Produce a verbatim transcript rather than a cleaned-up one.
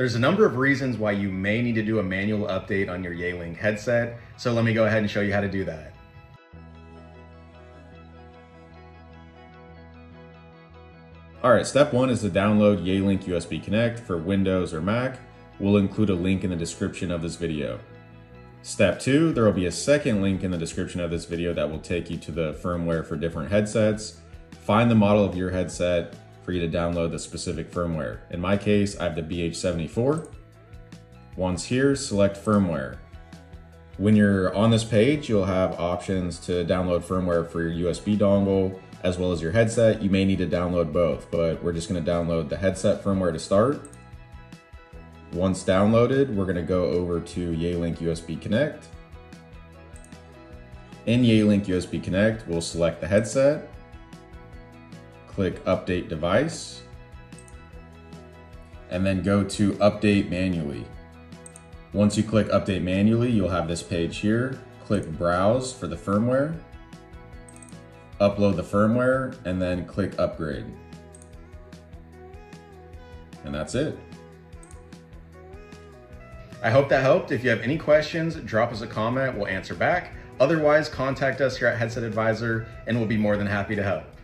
There's a number of reasons why you may need to do a manual update on your Yealink headset, so let me go ahead and show you how to do that. All right, step one is to download Yealink U S B Connect for Windows or Mac. We'll include a link in the description of this video. Step two, there will be a second link in the description of this video that will take you to the firmware for different headsets. Find the model of your headset for you to download the specific firmware. In my case, I have the B H seventy-four. Once here, select firmware. When you're on this page, you'll have options to download firmware for your U S B dongle as well as your headset. You may need to download both, but we're just going to download the headset firmware to start. Once downloaded, we're going to go over to Yealink U S B Connect. In Yealink U S B Connect, we'll select the headset. Click Update Device, and then go to Update Manually. Once you click Update Manually, you'll have this page here. Click Browse for the firmware, upload the firmware, and then click Upgrade. And that's it. I hope that helped. If you have any questions, drop us a comment, we'll answer back. Otherwise, contact us here at Headset Advisor, and we'll be more than happy to help.